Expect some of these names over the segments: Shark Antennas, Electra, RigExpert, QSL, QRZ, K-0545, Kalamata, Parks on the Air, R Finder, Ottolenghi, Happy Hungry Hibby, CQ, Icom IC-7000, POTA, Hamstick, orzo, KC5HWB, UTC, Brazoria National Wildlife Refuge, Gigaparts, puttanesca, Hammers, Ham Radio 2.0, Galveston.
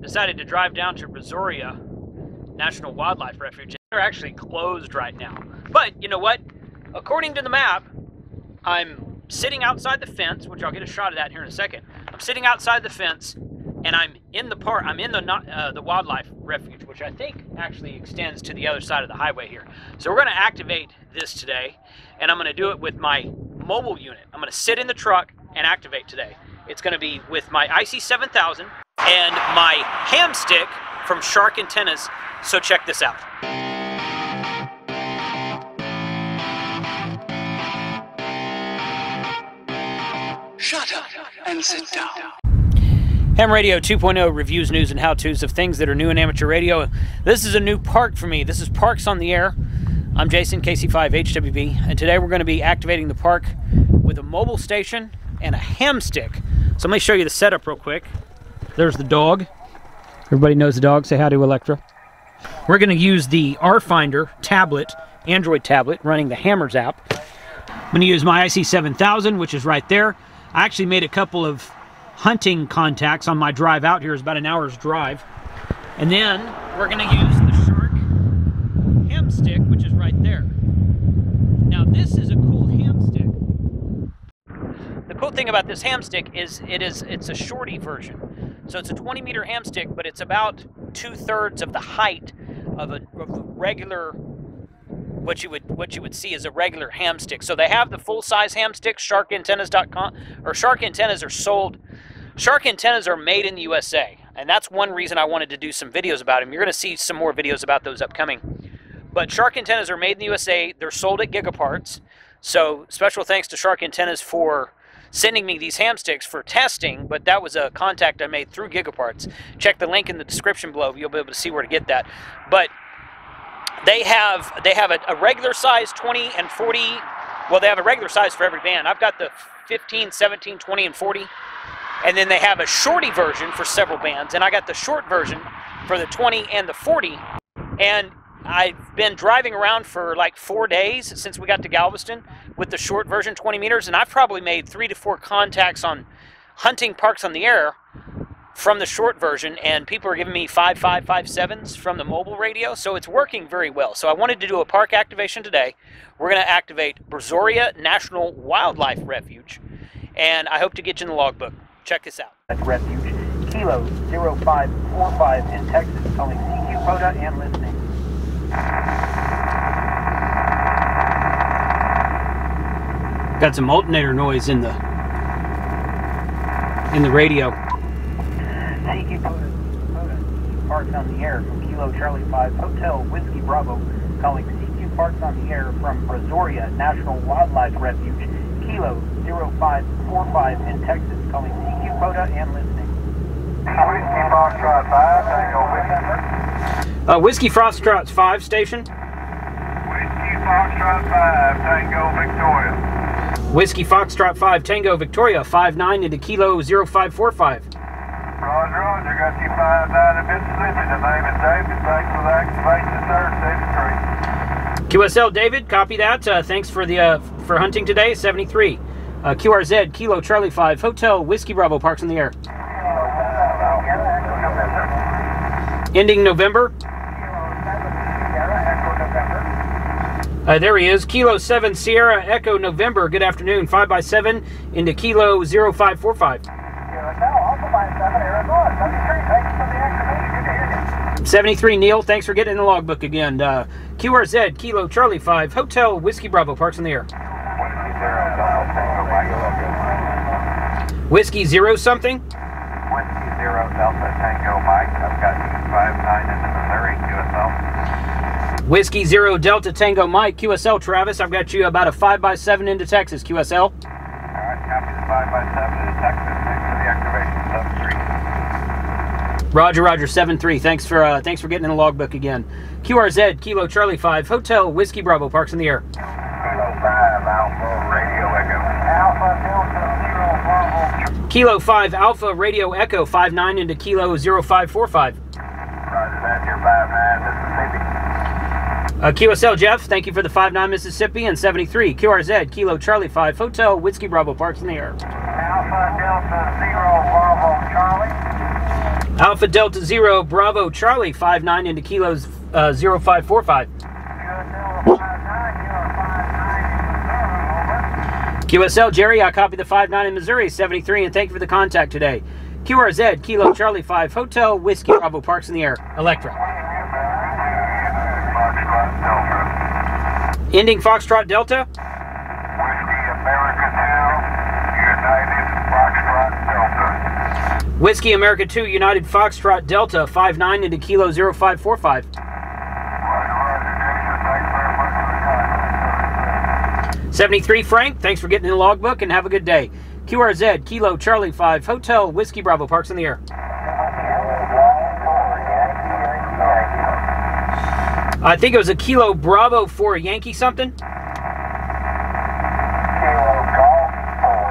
decided to drive down to Brazoria National Wildlife Refuge. They're actually closed right now. But you know what? According to the map, I'm sitting outside the fence, which I'll get a shot of that here in a second. I'm sitting outside the fence, and I'm in the park. I'm in the wildlife refuge, which I think actually extends to the other side of the highway here. So we're going to activate this today, and I'm going to do it with my mobile unit. I'm going to sit in the truck and activate today. It's going to be with my IC-7000 and my Hamstick from Shark Antennas. So check this out. Shut up and sit down. Ham Radio 2.0 reviews, news, and how-tos of things that are new in amateur radio. This is a new park for me. This is Parks on the Air. I'm Jason, KC5HWB, and today we're going to be activating the park with a mobile station and a Hamstick. So let me show you the setup real quick. There's the dog. Everybody knows the dog. Say hi to Electra. We're going to use the R Finder tablet, Android tablet, running the Hammers app. I'm going to use my IC-7000, which is right there. I actually made a couple of hunting contacts on my drive out here. Is about an hour's drive, and then we're going to use the Shark Hamstick, which is right there. Now this is a cool Hamstick. The cool thing about this Hamstick is it's a shorty version, so it's a 20-meter Hamstick, but it's about 2/3 of the height of a regular. What you would see is a regular Hamstick. So they have the full-size Hamstick. Sharkantennas.com or Shark Antennas are sold. Shark Antennas are made in the USA, and that's one reason I wanted to do some videos about them. You're going to see some more videos about those upcoming. But Shark Antennas are made in the USA. They're sold at Gigaparts. So special thanks to Shark Antennas for sending me these Hamsticks for testing, but that was a contact I made through Gigaparts. Check the link in the description below. You'll be able to see where to get that. But They have a regular size 20 and 40. Well, they have a regular size for every band. I've got the 15, 17, 20, and 40. And then they have a shorty version for several bands. And I got the short version for the 20 and the 40. And I've been driving around for like 4 days since we got to Galveston with the short version, 20 meters. And I've probably made 3 to 4 contacts on hunting Parks on the Air from the short version, and people are giving me 5.5, 5.7s from the mobile radio, so it's working very well. So I wanted to do a park activation today. We're going to activate Brazoria National Wildlife Refuge, and I hope to get you in the logbook. Check this out. That's refuge, Kilo 0545 in Texas, calling CQ POTA and listening. Got some alternator noise in the radio. CQ POTA, Parks on the Air from Kilo Charlie 5 Hotel Whiskey Bravo, calling CQ Parks on the Air from Brazoria National Wildlife Refuge, Kilo 0545 in Texas, calling CQ POTA and listening. Whiskey Foxtrot 5, Tango Whiskey. Whiskey Foxtrot 5 station. Whiskey Foxtrot 5, Tango Victoria. Whiskey Foxtrot 5, Tango Victoria, 59 into Kilo 0545. Roger, roger, got you 59 in Mississippi. The name is David. Thanks for the activation, sir. David 3. QSL David, copy that. Thanks for the for hunting today. 73. QRZ Kilo Charlie 5 Hotel Whiskey Bravo, Parks in the Air. Ending November. There he is. Kilo 7 Sierra Echo November. Good afternoon. 5x7 into Kilo 0545. 73 Neil, thanks for getting in the logbook again. QRZ Kilo Charlie 5 Hotel Whiskey Bravo, Parks in the Air. Whiskey Zero something. Whiskey Zero Delta Tango Mike. I've got 59 in the Missouri QSL. Whiskey Zero Delta Tango Mike QSL Travis. I've got you about a 5x7 into Texas QSL. All right, copy the 5x7 into Texas. Thanks for the activation. Roger, roger, 7-3. Thanks for getting in the logbook again. QRZ Kilo Charlie 5 Hotel Whiskey Bravo, Parks in the Air. Kilo 5 Alpha Radio Echo. Alpha Delta 0 Bravo. Kilo 5 Alpha Radio Echo 59 into Kilo 0545. Roger that, you're 59 Mississippi. QSL Jeff, thank you for the 59 Mississippi and 73. QRZ Kilo Charlie 5 Hotel Whiskey Bravo, Parks in the Air. Alpha Delta 0 Bravo Charlie. Alpha Delta Zero Bravo Charlie 59 into kilos 0545. QSL Jerry, I copy the 59 in Missouri 73 and thank you for the contact today. QRZ Kilo Charlie 5 Hotel Whiskey Bravo Parks in the Air Electra. Ending Foxtrot Delta. Whiskey America 2 United Foxtrot Delta. Whiskey America 2 United Foxtrot Delta 59 into Kilo 0545. Roger, roger. 73 Frank, thanks for getting the logbook and have a good day. QRZ Kilo Charlie 5 Hotel Whiskey Bravo Parks in the Air. I think it was a Kilo Bravo 4 Yankee something. Kilo Golf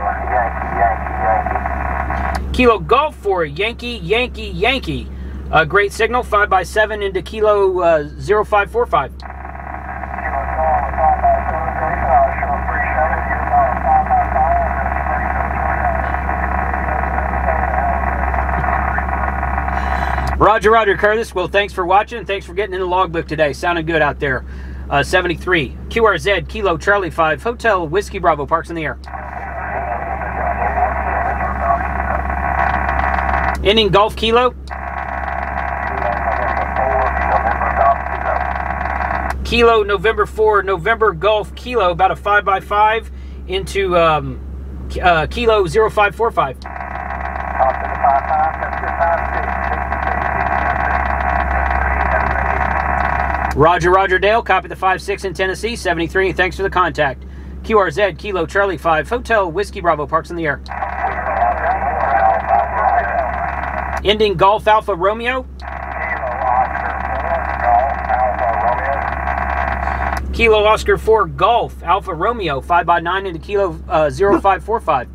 4 Yankee Yankee. Kilo Golf 4 Yankee Yankee Yankee. A great signal 5x7 into Kilo 0545. Roger, Roger, Curtis. Well, thanks for watching and thanks for getting in the logbook today. Sounding good out there. 73 QRZ Kilo Charlie 5 Hotel Whiskey Bravo Parks in the Air. Ending Golf Kilo. Kilo November 4 November Golf Kilo, about a 5x5 into Kilo 0545. Roger, Roger, Dale, copy the 5-6 in Tennessee, 73, and thanks for the contact. QRZ, Kilo, Charlie 5, Hotel, Whiskey, Bravo, Parks in the Air. Ending Golf Alpha Romeo. Kilo Oscar 4, Golf Alpha Romeo, 5x9 into Kilo 0545.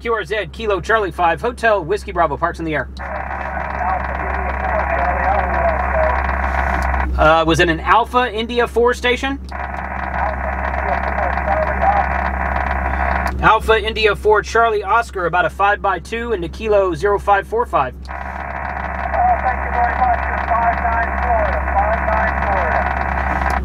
QRZ, Kilo, Charlie 5, Hotel, Whiskey, Bravo, Parks in the Air. Was it an Alpha India 4 station? Alpha India 4 Charlie Oscar, about a 5x2 into Kilo 0545. Thank you very much.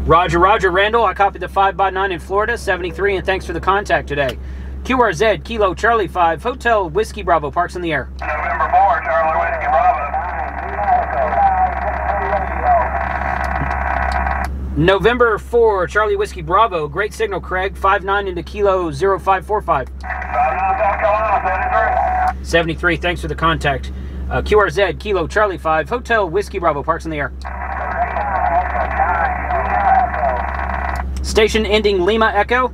5-9 Florida. Roger, Roger, Randall. I copied the 5x9 in Florida, 73, and thanks for the contact today. QRZ Kilo Charlie 5 Hotel Whiskey Bravo Parks in the Air. November 4 Charlie Whiskey Bravo. November 4 Charlie Whiskey Bravo. Great signal, Craig. 59 into Kilo 0545. 73. Thanks for the contact. QRZ Kilo Charlie 5 Hotel Whiskey Bravo Parks in the Air. Station ending Lima Echo.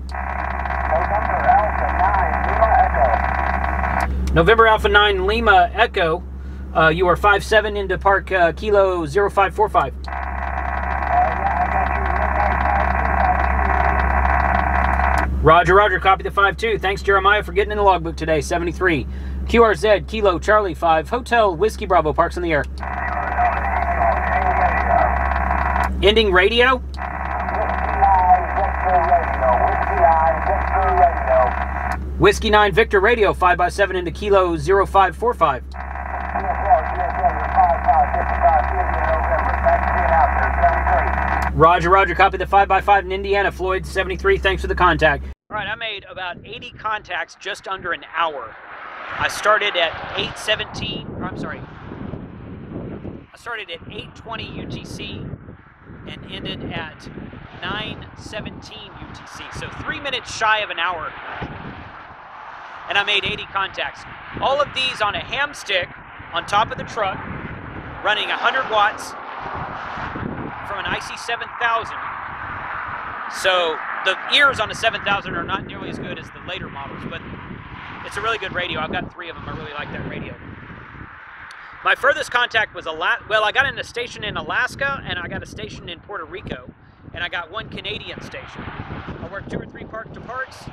November Alpha 9 Lima Echo, you are 5-7 into Park Kilo 0545. Roger, Roger, copy the 5-2. Thanks, Jeremiah, for getting in the logbook today, 73. QRZ Kilo Charlie 5, Hotel Whiskey Bravo, Parks in the Air. Ending radio. Whiskey 9 Victor Radio 5x7 into Kilo 0545. Roger, Roger, copy the 5x5 in Indiana, Floyd 73, thanks for the contact. All right, I made about 80 contacts just under an hour. I started at 8:17, or I'm sorry, I started at 8:20 UTC and ended at 9:17 UTC, so 3 minutes shy of an hour. And I made 80 contacts. All of these on a hamstick on top of the truck, running 100 watts from an IC-7000. So the ears on the 7000 are not nearly as good as the later models, but it's a really good radio. I've got 3 of them. I really like that radio. My furthest contact was Alaska. Well, I got in a station in Alaska, and I got a station in Puerto Rico, and I got one Canadian station. I worked 2 or 3 park to parks,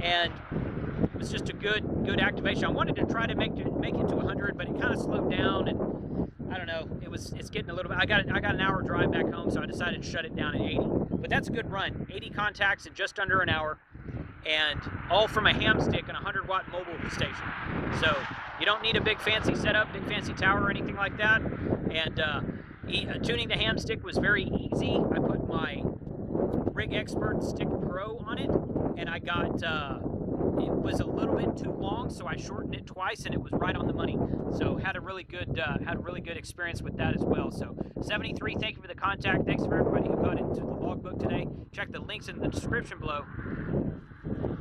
and it was just a good activation. I wanted to try to make it to 100, but it kind of slowed down, and I don't know. It's getting a little bit. I got an hour drive back home, so I decided to shut it down at 80. But that's a good run. 80 contacts in just under an hour, and all from a Hamstick and a 100-watt mobile station. So you don't need a big fancy setup, big fancy tower or anything like that. And tuning the Hamstick was very easy. I put my RigExpert Stick Pro on it, and I got, it was a little bit too long, so I shortened it twice, and it was right on the money. So had a really good experience with that as well. So 73, thank you for the contact. Thanks for everybody who got into the logbook today. Check the links in the description below.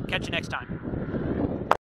Catch you next time.